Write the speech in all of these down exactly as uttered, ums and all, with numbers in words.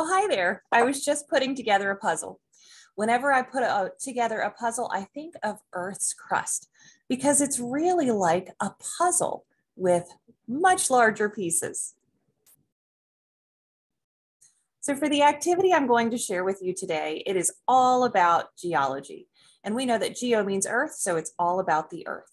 Oh, hi there. I was just putting together a puzzle. Whenever I put a, together a puzzle, I think of Earth's crust because it's really like a puzzle with much larger pieces. So for the activity I'm going to share with you today, it is all about geology. And we know that geo means Earth, so it's all about the Earth.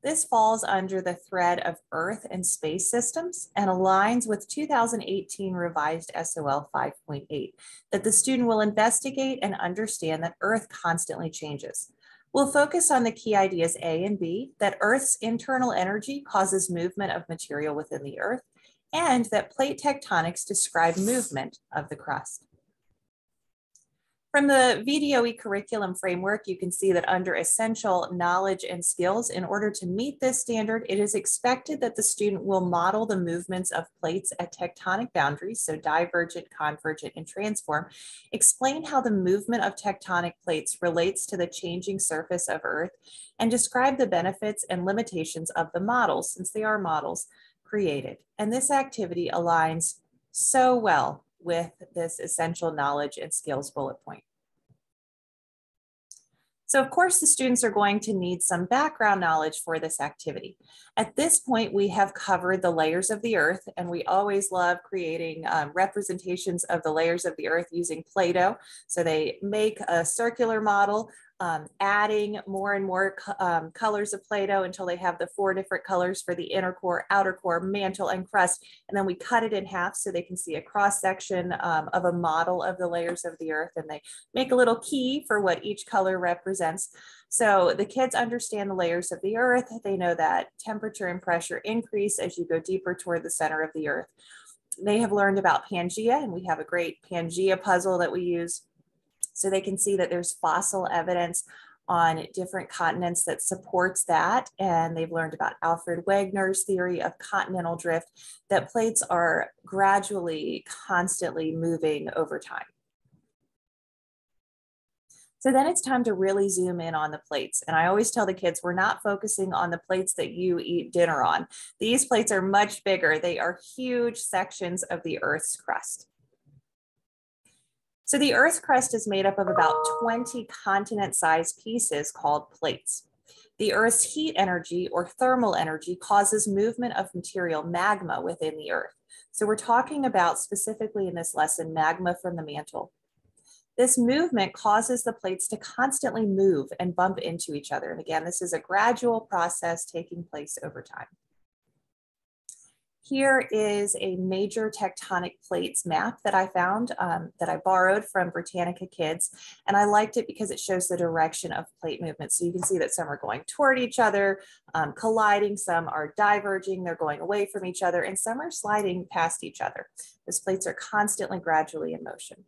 This falls under the thread of Earth and space systems and aligns with two thousand eighteen revised S O L five point eight, that the student will investigate and understand that Earth constantly changes. We'll focus on the key ideas A and B, that Earth's internal energy causes movement of material within the Earth, and that plate tectonics describe movement of the crust. From the V D O E curriculum framework, you can see that under essential knowledge and skills, in order to meet this standard, it is expected that the student will model the movements of plates at tectonic boundaries, so divergent, convergent, and transform, explain how the movement of tectonic plates relates to the changing surface of Earth, and describe the benefits and limitations of the models, since they are models created. And this activity aligns so well with this essential knowledge and skills bullet point. So of course, the students are going to need some background knowledge for this activity. At this point, we have covered the layers of the Earth, and we always love creating um, representations of the layers of the Earth using Play-Doh. So they make a circular model, um, adding more and more co um, colors of Play-Doh until they have the four different colors for the inner core, outer core, mantle, and crust. And then we cut it in half so they can see a cross-section um, of a model of the layers of the Earth, and they make a little key for what each color represents. So the kids understand the layers of the Earth. They know that temperature and pressure increase as you go deeper toward the center of the Earth. They have learned about Pangaea, and we have a great Pangaea puzzle that we use. So they can see that there's fossil evidence on different continents that supports that. And they've learned about Alfred Wegener's theory of continental drift, that plates are gradually, constantly moving over time. So then it's time to really zoom in on the plates. And I always tell the kids, we're not focusing on the plates that you eat dinner on. These plates are much bigger. They are huge sections of the Earth's crust. So the Earth's crust is made up of about twenty continent-sized pieces called plates. The Earth's heat energy or thermal energy causes movement of material, magma, within the Earth. So we're talking about, specifically in this lesson, magma from the mantle. This movement causes the plates to constantly move and bump into each other. And again, this is a gradual process taking place over time. Here is a major tectonic plates map that I found, um, that I borrowed from Britannica Kids. And I liked it because it shows the direction of plate movement. So you can see that some are going toward each other, um, colliding, some are diverging, they're going away from each other, and some are sliding past each other. Those plates are constantly, gradually in motion.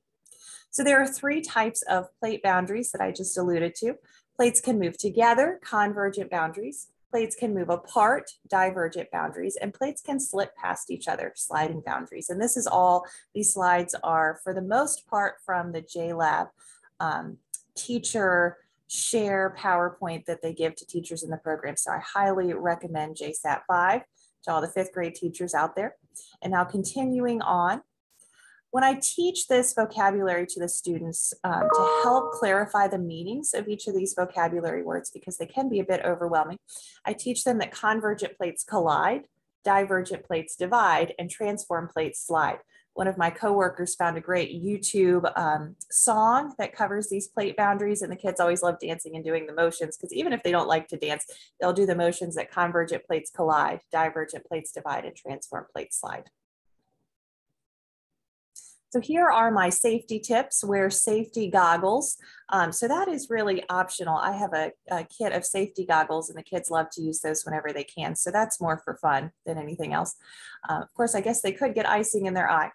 So there are three types of plate boundaries that I just alluded to. Plates can move together, convergent boundaries. Plates can move apart, divergent boundaries. And plates can slip past each other, sliding boundaries. And this is all, these slides are for the most part from the J Lab um, teacher share PowerPoint that they give to teachers in the program. So I highly recommend J SAT five to all the fifth grade teachers out there. And now continuing on, when I teach this vocabulary to the students um, to help clarify the meanings of each of these vocabulary words, because they can be a bit overwhelming, I teach them that convergent plates collide, divergent plates divide, and transform plates slide. One of my coworkers found a great YouTube um, song that covers these plate boundaries, and the kids always love dancing and doing the motions, because even if they don't like to dance, they'll do the motions that convergent plates collide, divergent plates divide, and transform plates slide. So here are my safety tips. Wear safety goggles. Um, so that is really optional. I have a, a kit of safety goggles, and the kids love to use those whenever they can. So that's more for fun than anything else. Uh, of course, I guess they could get icing in their eye.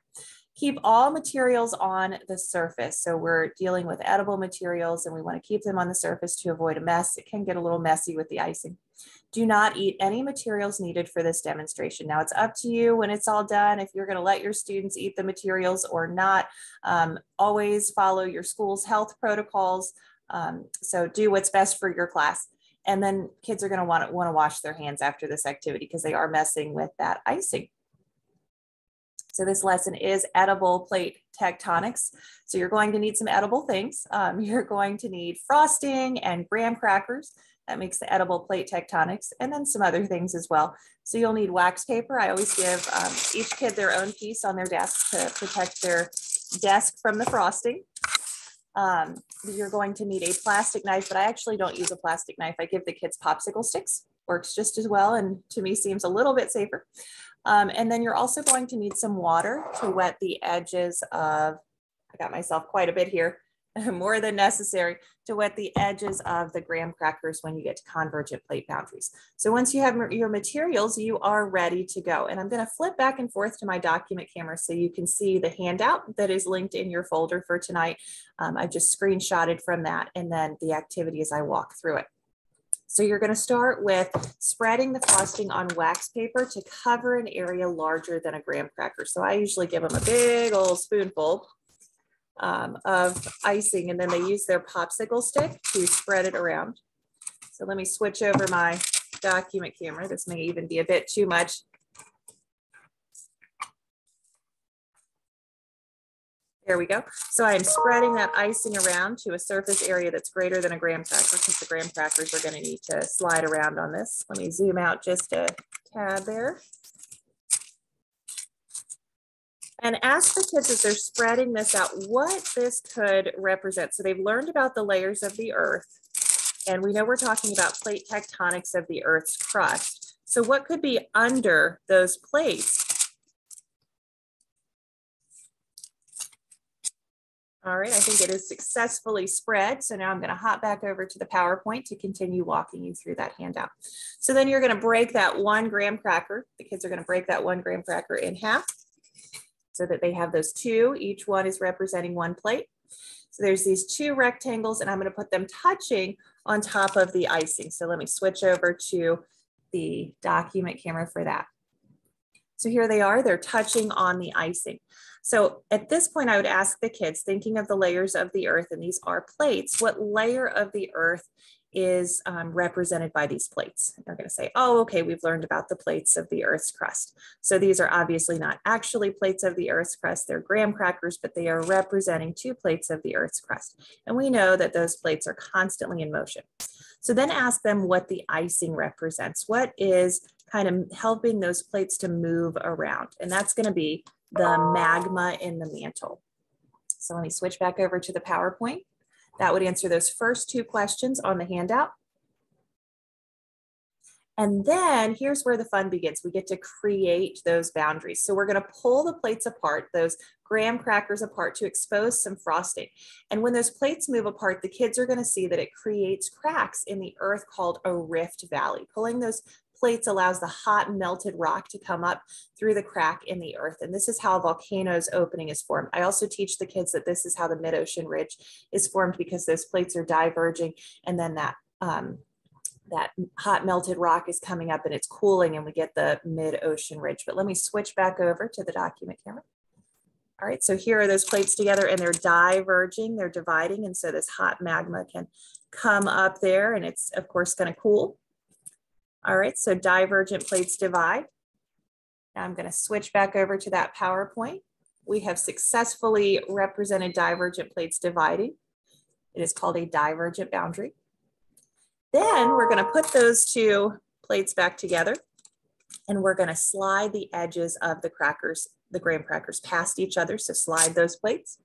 Keep all materials on the surface. So we're dealing with edible materials, and we want to keep them on the surface to avoid a mess. It can get a little messy with the icing. Do not eat any materials needed for this demonstration. Now it's up to you when it's all done if you're going to let your students eat the materials or not. Um, always follow your school's health protocols. Um, so do what's best for your class. And then kids are going to want to want to wash their hands after this activity, because they are messing with that icing. So this lesson is edible plate tectonics. So you're going to need some edible things. Um, you're going to need frosting and graham crackers. That makes the edible plate tectonics, and then some other things as well. So you'll need wax paper. I always give um, each kid their own piece on their desk to protect their desk from the frosting. Um, you're going to need a plastic knife, but I actually don't use a plastic knife. I give the kids popsicle sticks. Works just as well, and to me seems a little bit safer. Um, and then you're also going to need some water to wet the edges of, I got myself quite a bit here, more than necessary, to wet the edges of the graham crackers when you get to convergent plate boundaries. So once you have your materials, you are ready to go. And I'm going to flip back and forth to my document camera so you can see the handout that is linked in your folder for tonight. Um, I just screenshotted from that, and then the activity as I walk through it. So you're going to start with spreading the frosting on wax paper to cover an area larger than a graham cracker. So I usually give them a big old spoonful um, of icing, and then they use their popsicle stick to spread it around. So let me switch over my document camera. This may even be a bit too much. There we go. So I am spreading that icing around to a surface area that's greater than a graham cracker, because the graham crackers are going to need to slide around on this. Let me zoom out just a tad there. And ask the kids as they're spreading this out what this could represent. So they've learned about the layers of the earth, and we know we're talking about plate tectonics of the earth's crust. So what could be under those plates? All right, I think it is successfully spread. So now I'm going to hop back over to the PowerPoint to continue walking you through that handout. So then you're going to break that one graham cracker. The kids are going to break that one graham cracker in half so that they have those two. Each one is representing one plate. So there's these two rectangles, and I'm going to put them touching on top of the icing. So let me switch over to the document camera for that. So here they are, they're touching on the icing. So at this point, I would ask the kids, thinking of the layers of the earth, and these are plates, what layer of the earth is um, represented by these plates? They're going to say, oh, okay, we've learned about the plates of the earth's crust. So these are obviously not actually plates of the earth's crust, they're graham crackers, but they are representing two plates of the earth's crust. And we know that those plates are constantly in motion. So then ask them what the icing represents. What is kind of helping those plates to move around? And that's going to be the magma in the mantle. So let me switch back over to the PowerPoint. That would answer those first two questions on the handout. And then here's where the fun begins. We get to create those boundaries. So we're going to pull the plates apart, those graham crackers apart, to expose some frosting. And when those plates move apart, the kids are going to see that it creates cracks in the earth called a rift valley. Pulling those plates allows the hot melted rock to come up through the crack in the earth. And this is how a volcano's opening is formed. I also teach the kids that this is how the mid-ocean ridge is formed, because those plates are diverging, and then that um, that hot melted rock is coming up and it's cooling, and we get the mid-ocean ridge. But let me switch back over to the document camera. All right, so here are those plates together, and they're diverging, they're dividing, and so this hot magma can come up there, and it's of course going to cool. All right, so divergent plates divide. Now I'm going to switch back over to that PowerPoint. We have successfully represented divergent plates dividing. It is called a divergent boundary. Then we're going to put those two plates back together, and we're going to slide the edges of the crackers, the graham crackers, past each other. So slide those plates.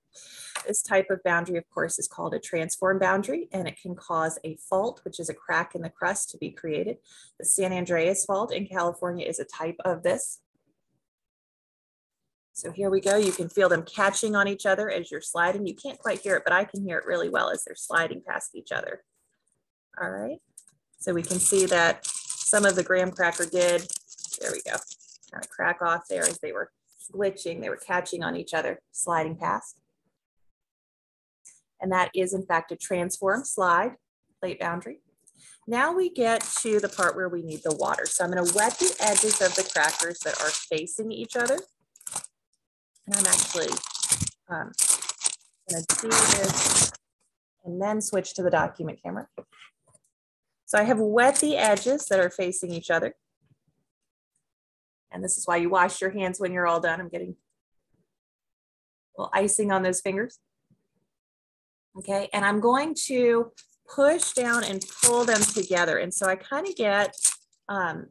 This type of boundary, of course, is called a transform boundary, and it can cause a fault, which is a crack in the crust, to be created. The San Andreas fault in California is a type of this. So here we go. You can feel them catching on each other as you're sliding. You can't quite hear it, but I can hear it really well as they're sliding past each other. All right. So we can see that some of the graham cracker did, there we go, kind of crack off there as they were glitching. They were catching on each other, sliding past. And that is, in fact, a transform slide plate boundary. Now we get to the part where we need the water. So I'm going to wet the edges of the crackers that are facing each other. And I'm actually um, going to do this and then switch to the document camera. So I have wet the edges that are facing each other. And this is why you wash your hands when you're all done. I'm getting little icing on those fingers. Okay, and I'm going to push down and pull them together. And so I kind of get, um,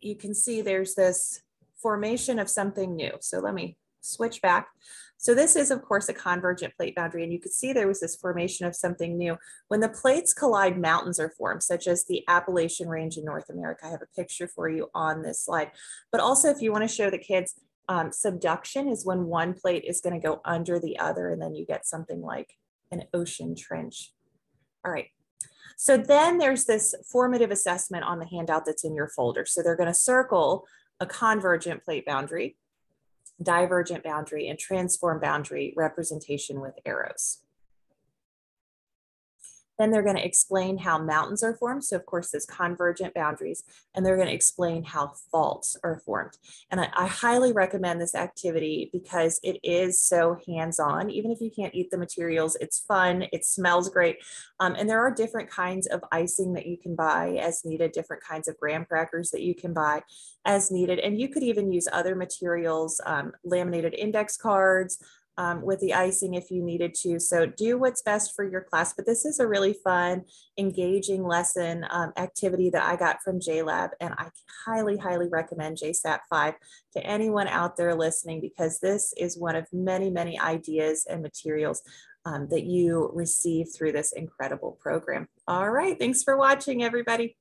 you can see there's this formation of something new. So let me switch back. So this is, of course, a convergent plate boundary, and you could see there was this formation of something new. When the plates collide, mountains are formed, such as the Appalachian Range in North America. I have a picture for you on this slide. But also, if you want to show the kids, um, subduction is when one plate is going to go under the other, and then you get something like an ocean trench. All right. So then there's this formative assessment on the handout that's in your folder. So they're going to circle a convergent plate boundary, divergent boundary, and transform boundary representation with arrows. Then they're going to explain how mountains are formed. So of course, there's convergent boundaries, and they're going to explain how faults are formed. And I, I highly recommend this activity because it is so hands-on. Even if you can't eat the materials, it's fun, it smells great. Um, and there are different kinds of icing that you can buy as needed, different kinds of graham crackers that you can buy as needed. And you could even use other materials, um, laminated index cards, Um, with the icing if you needed to. So do what's best for your class, but this is a really fun, engaging lesson um, activity that I got from J Lab, and I highly, highly recommend J SAT five to anyone out there listening, because this is one of many, many ideas and materials um, that you receive through this incredible program. All right, thanks for watching, everybody.